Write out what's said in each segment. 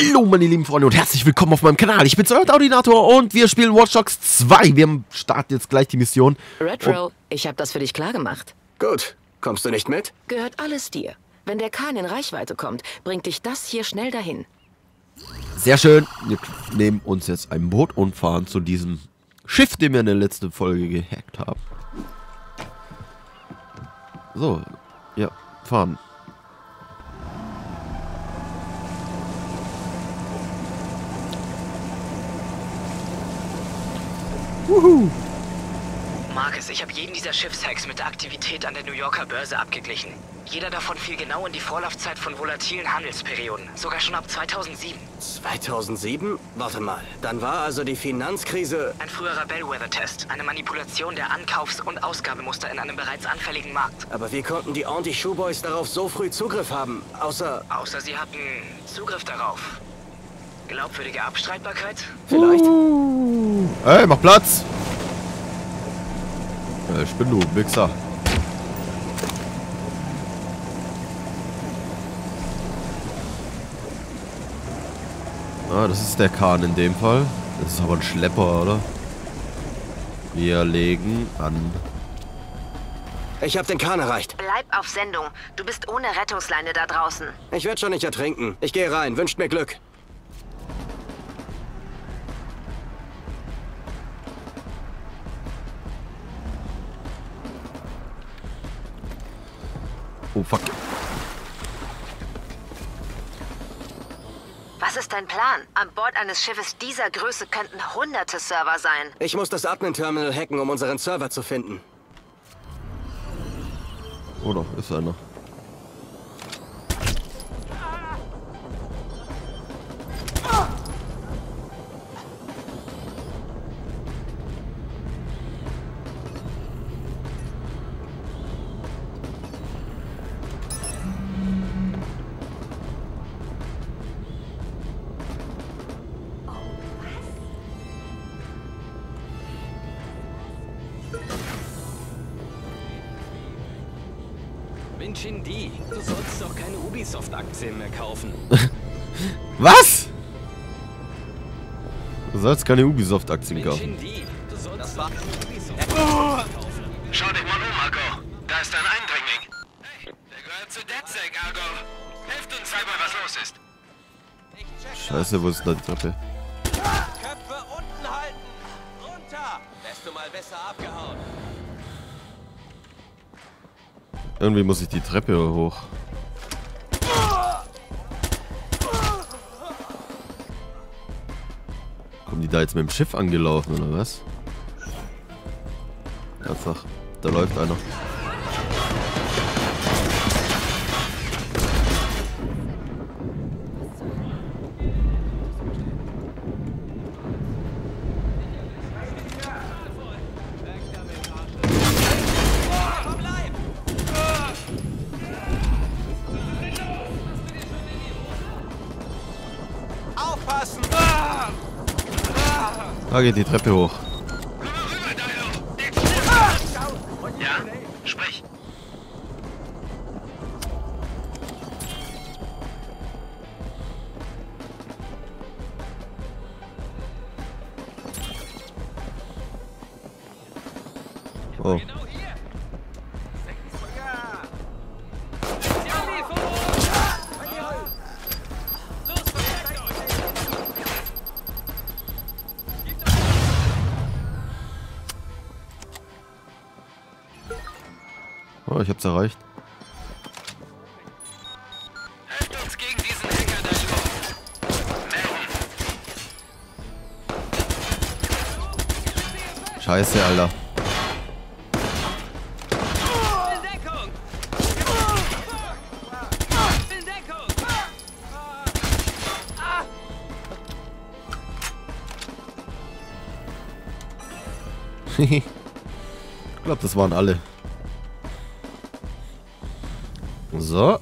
Hallo meine lieben Freunde und herzlich willkommen auf meinem Kanal. Ich bin Daudinator und wir spielen Watch Dogs 2. Wir starten jetzt gleich die Mission. Retro, ich habe das für dich klar gemacht. Gut, kommst du nicht mit? Gehört alles dir. Wenn der Kahn in Reichweite kommt, bringt dich das hier schnell dahin. Sehr schön. Wir nehmen uns jetzt ein Boot und fahren zu diesem Schiff, den wir in der letzten Folge gehackt haben. So, ja, fahren. Wuhu. Marcus, ich habe jeden dieser Schiffshacks mit der Aktivität an der New Yorker Börse abgeglichen. Jeder davon fiel genau in die Vorlaufzeit von volatilen Handelsperioden, sogar schon ab 2007. 2007? Warte mal, dann war also die Finanzkrise... Ein früherer Bellwether-Test, eine Manipulation der Ankaufs- und Ausgabemuster in einem bereits anfälligen Markt. Aber wie konnten die Anti-Shoeboys darauf so früh Zugriff haben, außer... Außer sie hatten Zugriff darauf. Glaubwürdige Abstreitbarkeit? Vielleicht. Ey, mach Platz! Ja, ich bin du, Mixer. Ah, das ist der Kahn in dem Fall. Das ist aber ein Schlepper, oder? Wir legen an. Ich habe den Kahn erreicht. Bleib auf Sendung. Du bist ohne Rettungsleine da draußen. Ich werde schon nicht ertrinken. Ich gehe rein. Wünscht mir Glück. Oh, fuck. Was ist dein Plan? An Bord eines Schiffes dieser Größe könnten hunderte Server sein. Ich muss das Admin-Terminal hacken, um unseren Server zu finden. Oh, da ist einer. Du sollst doch keine Ubisoft-Aktien mehr kaufen. Was? Du sollst keine Ubisoft-Aktien kaufen. Schau dich mal um, Argo. Da ist ein Eindringling. Hey, der gehört zu DedSec, Argo. Helft uns, einmal, was los ist. Scheiße, wo ist denn die Treppe? Köpfe unten halten. Runter. Wärst du mal besser abgehauen. Irgendwie muss ich die Treppe hoch. Kommen die da jetzt mit dem Schiff angelaufen, oder was? Ernsthaft, da läuft einer. Da geht die Treppe hoch. Ja, sprich. Oh. Ich hab's erreicht. Helft uns gegen diesen Hacker da drüben. Scheiße, Alter. Ich glaube, das waren alle. So.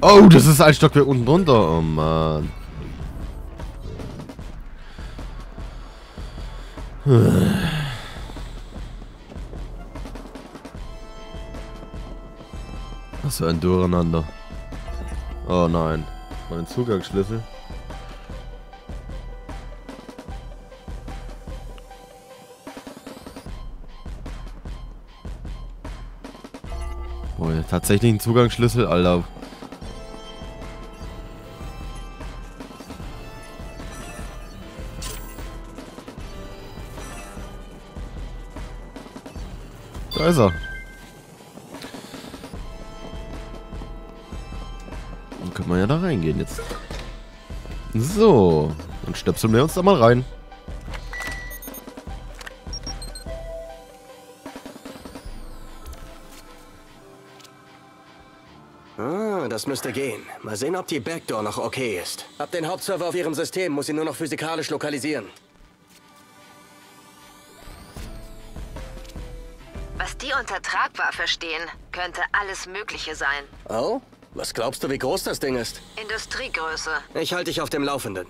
Oh, das ist ein Stockwerk unten drunter. Oh Mann. Was für ein Durcheinander. Oh nein. Mein Zugangsschlüssel. Boah, tatsächlich ein Zugangsschlüssel, Alter. Da ist er. Dann können wir ja da reingehen jetzt. So, dann stöpseln wir uns da mal rein. Ah, das müsste gehen. Mal sehen, ob die Backdoor noch okay ist. Ab den Hauptserver auf ihrem System muss sie nur noch physikalisch lokalisieren. Tragbar verstehen, könnte alles Mögliche sein. Oh? Was glaubst du, wie groß das Ding ist? Industriegröße. Ich halte dich auf dem Laufenden.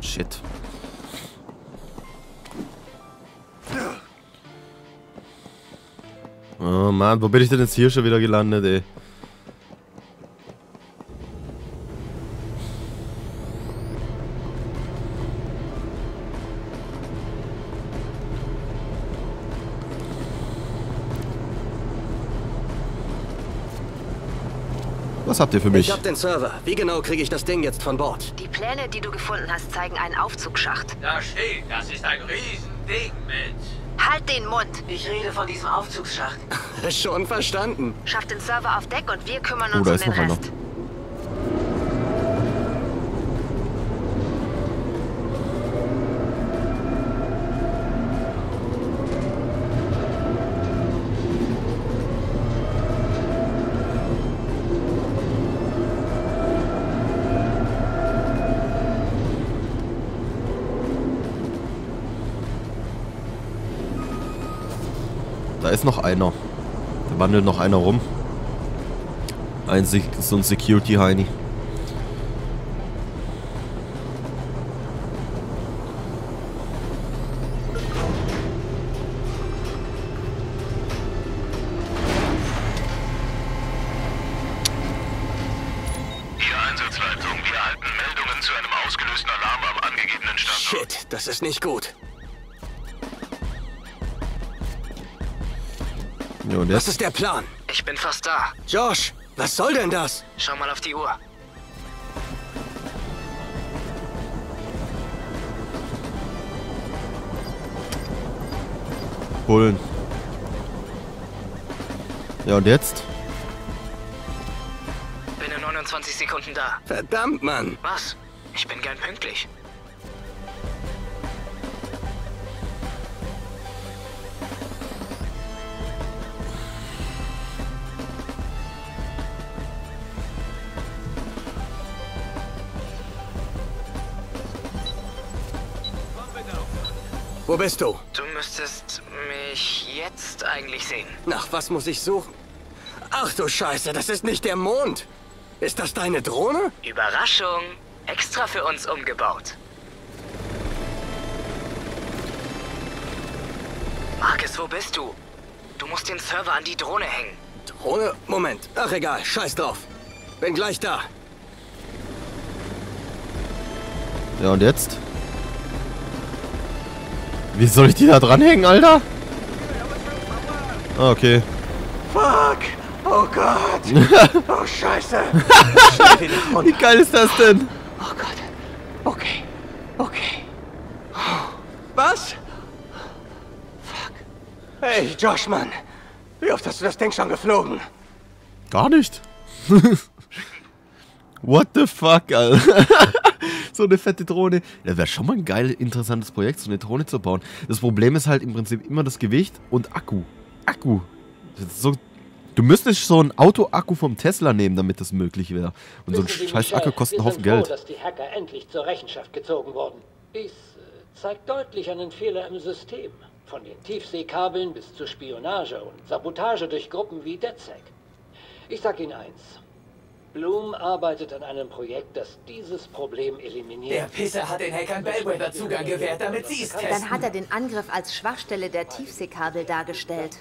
Shit. Oh Mann, wo bin ich denn jetzt hier schon wieder gelandet, ey? Was habt ihr für mich? Ich hab den Server. Wie genau kriege ich das Ding jetzt von Bord? Die Pläne, die du gefunden hast, zeigen einen Aufzugsschacht. Da steht, das ist ein Riesending mit... Halt den Mund! Ich rede von diesem Aufzugsschacht. Schon verstanden. Schafft den Server auf Deck und wir kümmern uns um den Rest. Ist noch einer. Da wandelt noch einer rum. So ein Security-Heini. Die Einsatzleitung, wir erhalten Meldungen zu einem ausgelösten Alarm am angegebenen Standort. Shit, das ist nicht gut. Was ist der Plan? Ich bin fast da. Josh, was soll denn das? Schau mal auf die Uhr. Bullen. Ja, und jetzt? Bin in 29 Sekunden da. Verdammt, Mann. Was? Ich bin gern pünktlich. Wo bist du? Du müsstest mich jetzt eigentlich sehen. Nach was muss ich suchen? Ach du Scheiße, das ist nicht der Mond. Ist das deine Drohne? Überraschung. Extra für uns umgebaut. Marcus, wo bist du? Du musst den Server an die Drohne hängen. Drohne? Moment. Ach egal, scheiß drauf. Bin gleich da. Ja und jetzt? Wie soll ich die da dranhängen, Alter? Ah, okay. Fuck! Oh Gott! Oh Scheiße! Wie geil ist das denn? Oh Gott. Okay. Okay. Was? Fuck. Hey, Josh, Mann. Wie oft hast du das Ding schon geflogen? Gar nicht. What the fuck, Alter? So eine fette Drohne. Das wäre schon mal ein geil, interessantes Projekt, so eine Drohne zu bauen. Das Problem ist halt im Prinzip immer das Gewicht und Akku. Akku. Das ist so, du müsstest so einen Auto-Akku vom Tesla nehmen, damit das möglich wäre. Und so ein scheiß Akku kostet einen Haufen Geld. Wir sind froh, dass die Hacker endlich zur Rechenschaft gezogen wurden. Dies zeigt deutlich einen Fehler im System. Von den Tiefseekabeln bis zur Spionage und Sabotage durch Gruppen wie DedSec. Ich sag Ihnen eins. Bloom arbeitet an einem Projekt, das dieses Problem eliminiert. Der Pisser hat den Hackern Bellwether Zugang gewährt, damit sie es testen. Dann hat er den Angriff als Schwachstelle der Tiefseekabel dargestellt.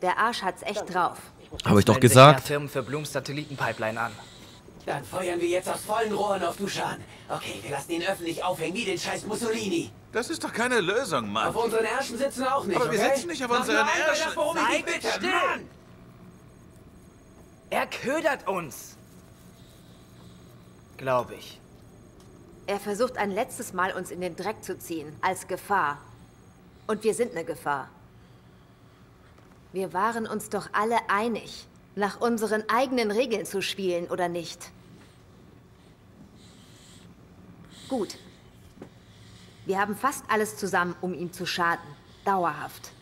Der Arsch hat's echt drauf. Habe ich doch gesagt. Firmen für Blooms Satellitenpipeline an. Dann feuern wir jetzt aus vollen Rohren auf Dushan. Okay, wir lassen ihn öffentlich aufhängen wie den scheiß Mussolini. Das ist doch keine Lösung, Mann. Auf unseren Ärschen sitzen auch nicht, aber okay? Wir sitzen nicht auf unseren Ärschen. Sei bitte still! Er ködert uns. Glaube ich. Er versucht ein letztes Mal, uns in den Dreck zu ziehen, als Gefahr. Und wir sind eine Gefahr. Wir waren uns doch alle einig, nach unseren eigenen Regeln zu spielen, oder nicht? Gut. Wir haben fast alles zusammen, um ihm zu schaden. Dauerhaft.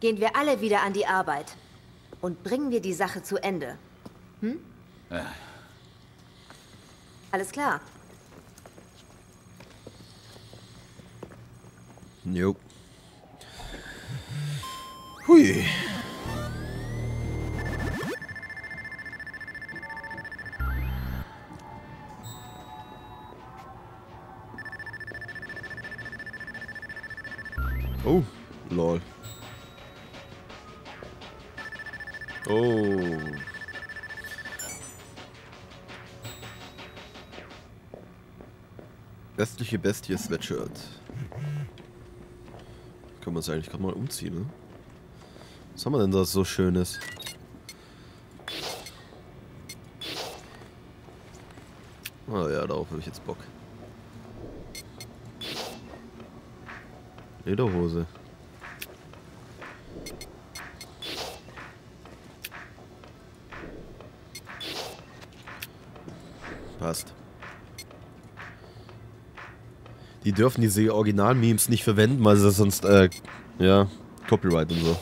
Gehen wir alle wieder an die Arbeit. Und bringen wir die Sache zu Ende. Hm? Alles klar. Jo. Hui. Oh, lol. Oh. Westliche Bestie Sweatshirt. Kann man es eigentlich gerade mal umziehen, ne? Was haben wir denn da so Schönes? Ah ja, darauf habe ich jetzt Bock. Lederhose. Passt. Die dürfen diese Original-Memes nicht verwenden, weil sie sonst, ja, Copyright und so.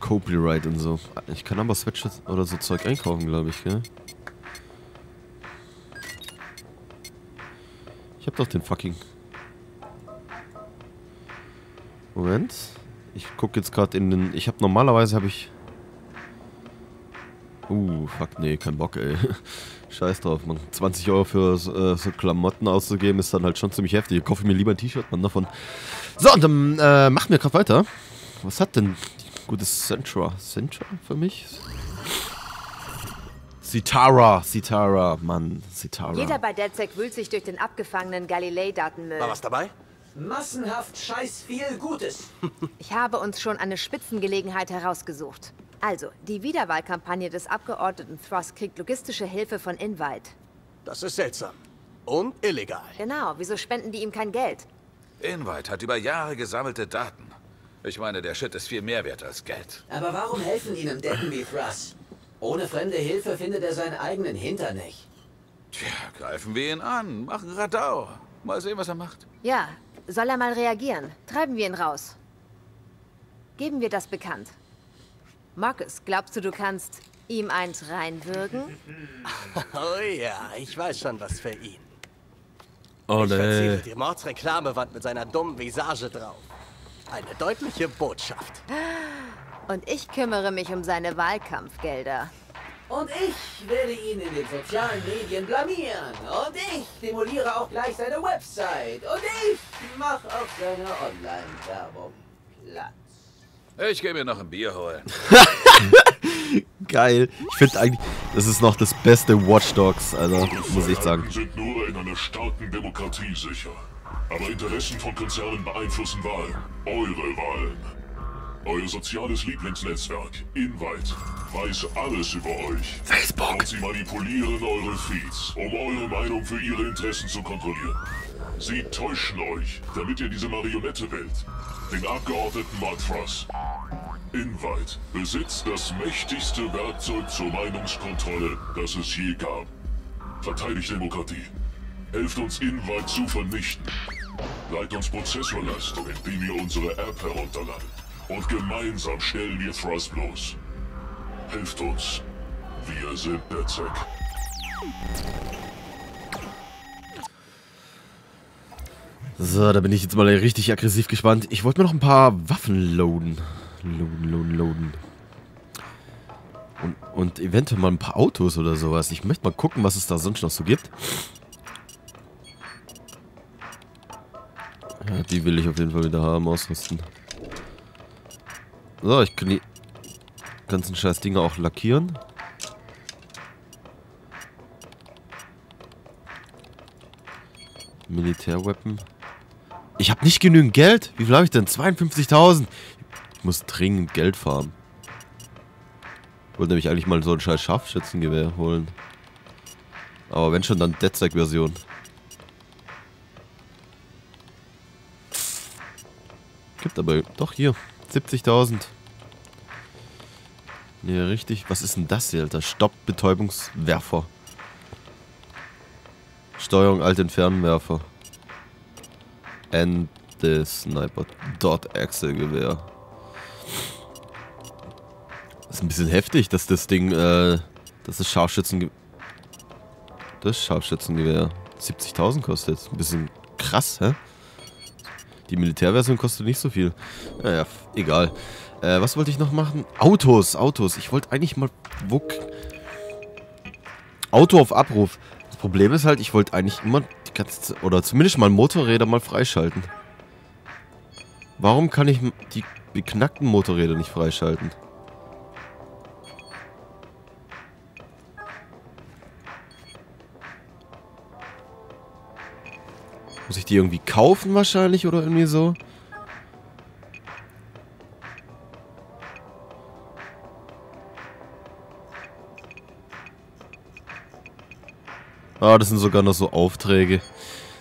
Copyright und so. Ich kann aber Sweatshirts oder so Zeug einkaufen, glaube ich, gell? Ich hab doch den fucking... Moment. Ich guck jetzt gerade in den... Ich hab normalerweise habe ich... Fuck, nee, kein Bock, ey. Scheiß drauf, Mann. 20 Euro für so Klamotten auszugeben, ist dann halt schon ziemlich heftig. Ich kaufe mir lieber ein T-Shirt, Mann, davon. So, und dann machen wir gerade weiter. Was hat denn... Gutes Sentra. Sentra für mich? Sitara. Sitara. Mann. Sitara. Jeder bei DedSec wühlt sich durch den abgefangenen Galilei-Datenmüll. War was dabei? Massenhaft scheiß viel Gutes. Ich habe uns schon eine Spitzengelegenheit herausgesucht. Also, die Wiederwahlkampagne des Abgeordneten Thrust kriegt logistische Hilfe von Invite. Das ist seltsam. Und illegal. Genau. Wieso spenden die ihm kein Geld? Invite hat über Jahre gesammelte Daten. Ich meine, der Shit ist viel mehr wert als Geld. Aber warum helfen ihnen Deppen wie Thrust? Ohne fremde Hilfe findet er seinen eigenen Hintern nicht. Tja, greifen wir ihn an, machen Radau. Mal sehen, was er macht. Ja, soll er mal reagieren. Treiben wir ihn raus. Geben wir das bekannt. Marcus, glaubst du, du kannst ihm eins reinwürgen? Oh ja, ich weiß schon was für ihn. Oh nee. Ich verziere die Mordsreklamewand mit seiner dummen Visage drauf. Eine deutliche Botschaft. Und ich kümmere mich um seine Wahlkampfgelder. Und ich werde ihn in den sozialen Medien blamieren. Und ich demoliere auch gleich seine Website. Und ich mache auf seine Online-Werbung Platz. Ich gehe mir noch ein Bier holen. Geil. Ich finde eigentlich, das ist noch das beste Watch Dogs, also muss ich sagen. Sind nur in einer starken Demokratie sicher. Aber Interessen von Konzernen beeinflussen Wahlen. Eure Wahlen. Euer soziales Lieblingsnetzwerk, Invite, weiß alles über euch. Facebook. Und sie manipulieren eure Feeds, um eure Meinung für ihre Interessen zu kontrollieren. Sie täuschen euch, damit ihr diese Marionette wählt. Den Abgeordneten Mark Frost. Invite besitzt das mächtigste Werkzeug zur Meinungskontrolle, das es je gab. Verteidigt Demokratie. Helft uns, Invite zu vernichten. Leitet uns Prozessorleistung, indem ihr unsere App herunterladet. Und gemeinsam stellen wir Thrust bloß. Helft uns. Wir sind DedSec. So, da bin ich jetzt mal richtig aggressiv gespannt. Ich wollte mir noch ein paar Waffen loaden. Und eventuell mal ein paar Autos oder sowas. Ich möchte mal gucken, was es da sonst noch so gibt. Ja, die will ich auf jeden Fall wieder haben, ausrüsten. So, ich kann die ganzen scheiß Dinger auch lackieren. Militärwaffen. Ich habe nicht genügend Geld. Wie viel habe ich denn? 52.000. Ich muss dringend Geld farmen. Ich wollte nämlich eigentlich mal so ein scheiß Scharfschützengewehr holen. Aber wenn schon, dann DedSec-Version. Gibt aber doch hier. 70.000. Nee, richtig. Was ist denn das hier, Alter? Stopp, Betäubungswerfer. Steuerung, alt Entfernwerfer. Ende Sniper. .exe-Gewehr. Das ist ein bisschen heftig, dass das Ding, das ist Scharfschützengewehr. Das Scharfschützengewehr 70.000 kostet. Ein bisschen krass, hä? Die Militärversion kostet nicht so viel. Naja, egal. Was wollte ich noch machen? Autos, Autos. Ich wollte eigentlich mal... Auto auf Abruf. Das Problem ist halt, ich wollte eigentlich immer... Die ganze, oder zumindest mal Motorräder mal freischalten. Warum kann ich die beknackten Motorräder nicht freischalten? Muss ich die irgendwie kaufen wahrscheinlich oder irgendwie so? Ah, das sind sogar noch so Aufträge.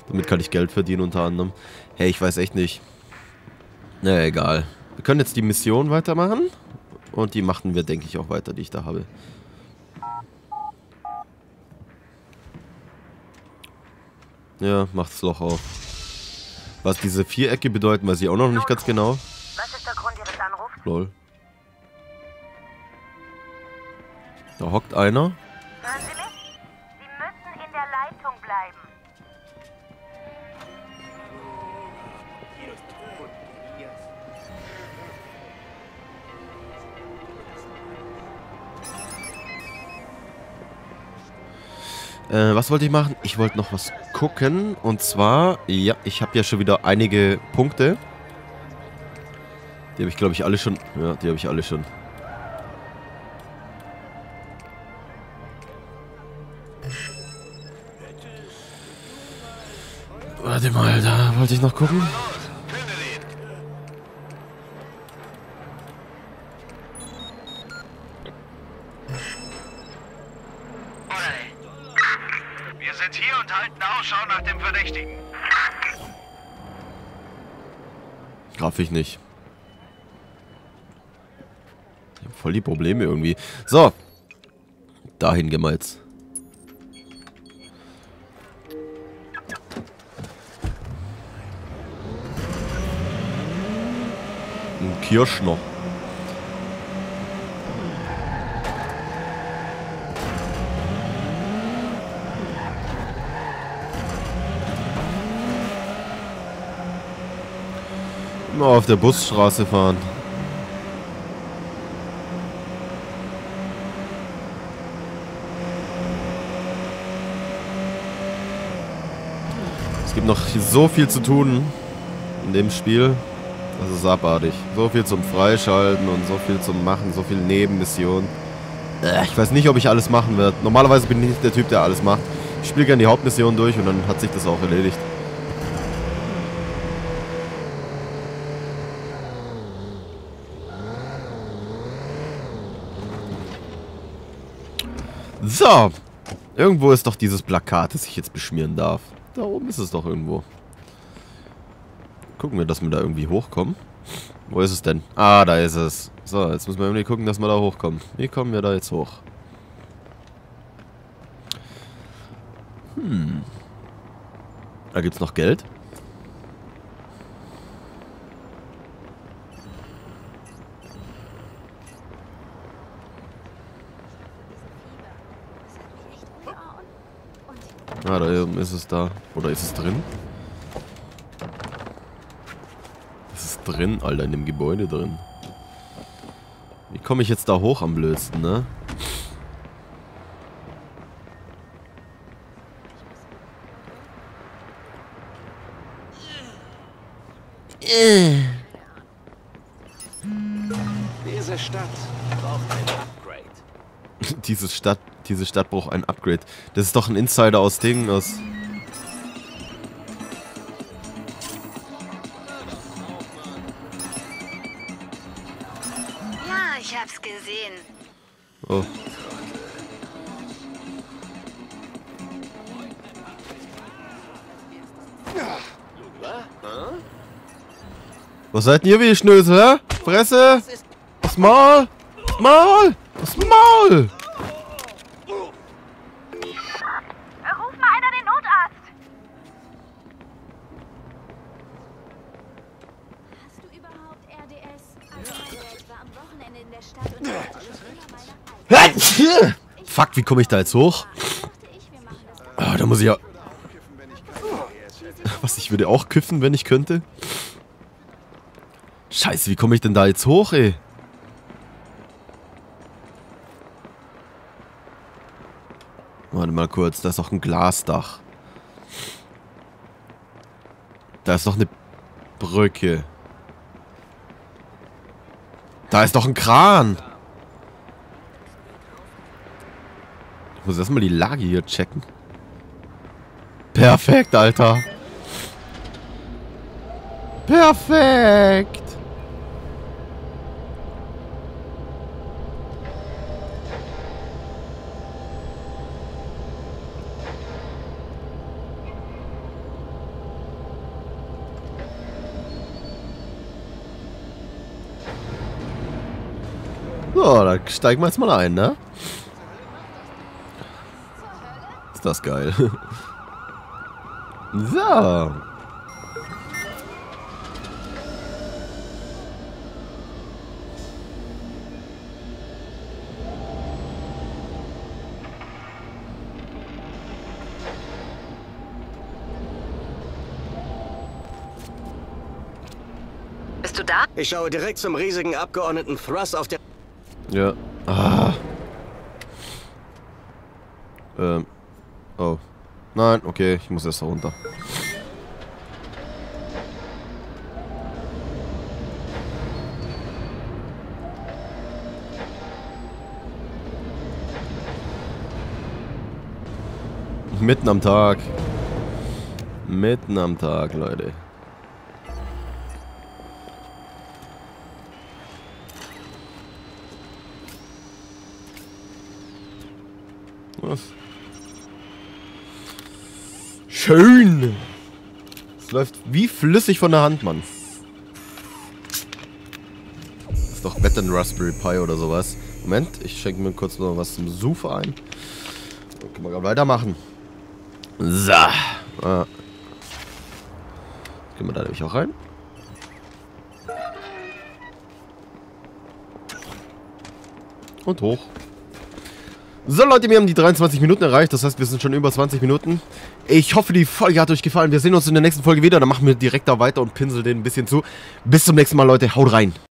Damit kann ich Geld verdienen unter anderem. Hey, ich weiß echt nicht. Naja, egal. Wir können jetzt die Mission weitermachen. Und die machen wir, denke ich, auch weiter, die ich da habe. Ja, macht's Loch auf. Was diese Vierecke bedeuten, weiß ich auch noch nicht ganz genau. Was ist der Grund Ihres Anrufs? Lol. Da hockt einer. Hören Sie mich? Sie müssen in der Leitung bleiben. Was wollte ich machen? Ich wollte noch was... gucken, und zwar, ja, ich habe ja schon wieder einige Punkte. Die habe ich, glaube ich, alle schon. Ja, die habe ich alle schon. Warte mal, da wollte ich noch gucken. Ich nicht. Ich habe voll die Probleme irgendwie. So. Dahin gehen wir jetzt. Ein Kirschner. Auf der Busstraße fahren. Es gibt noch so viel zu tun in dem Spiel. Das ist abartig. So viel zum Freischalten und so viel zum Machen, so viel Nebenmissionen. Ich weiß nicht, ob ich alles machen werde. Normalerweise bin ich nicht der Typ, der alles macht. Ich spiele gerne die Hauptmission durch und dann hat sich das auch erledigt. So, irgendwo ist doch dieses Plakat, das ich jetzt beschmieren darf. Da oben ist es doch irgendwo. Gucken wir, dass wir da irgendwie hochkommen. Wo ist es denn? Ah, da ist es. So, jetzt müssen wir irgendwie gucken, dass wir da hochkommen. Wie kommen wir da jetzt hoch? Hm. Da gibt's noch Geld. Ah, da oben ist es da. Oder ist es drin? Es ist drin, Alter, in dem Gebäude drin. Wie komme ich jetzt da hoch am blödsten, ne? Diese Stadt braucht ein Upgrade. Diese Stadt braucht ein Upgrade. Das ist doch ein Insider aus Dingen aus. Ja, ich hab's gesehen. Oh. Was seid ihr wie Schnösel, hä? Fresse! Das Maul! Das Maul! Das Maul! Ruf mal einer den Notarzt! Hast du überhaupt RDS? Also war am Wochenende in der Stadt und war meiner Fuck, wie komme ich da jetzt hoch? Oh, da muss ich ja... Was, ich würde auch kiffen, wenn ich könnte? Scheiße, wie komme ich denn da jetzt hoch, ey? Warte mal kurz, da ist noch ein Glasdach. Da ist noch eine Brücke. Da ist noch ein Kran. Ich muss erstmal die Lage hier checken. Perfekt, Alter. Perfekt. So, da steigen wir jetzt mal ein, ne? Ist das geil. So. Bist du da? Ich schaue direkt zum riesigen Abgeordneten Thrust auf der... Ja. Ah. Oh. Nein, okay, ich muss erst runter. Mitten am Tag. Mitten am Tag, Leute. Was? Schön! Es läuft wie flüssig von der Hand, Mann. Das ist doch Wetten Raspberry Pi oder sowas. Moment, ich schenke mir kurz noch was zum Sufe ein. Dann können wir gerade weitermachen. So. Gehen wir da nämlich auch rein. Und hoch. So Leute, wir haben die 23 Minuten erreicht, das heißt, wir sind schon über 20 Minuten. Ich hoffe, die Folge hat euch gefallen. Wir sehen uns in der nächsten Folge wieder, dann machen wir direkt da weiter und pinseln den ein bisschen zu. Bis zum nächsten Mal, Leute, haut rein!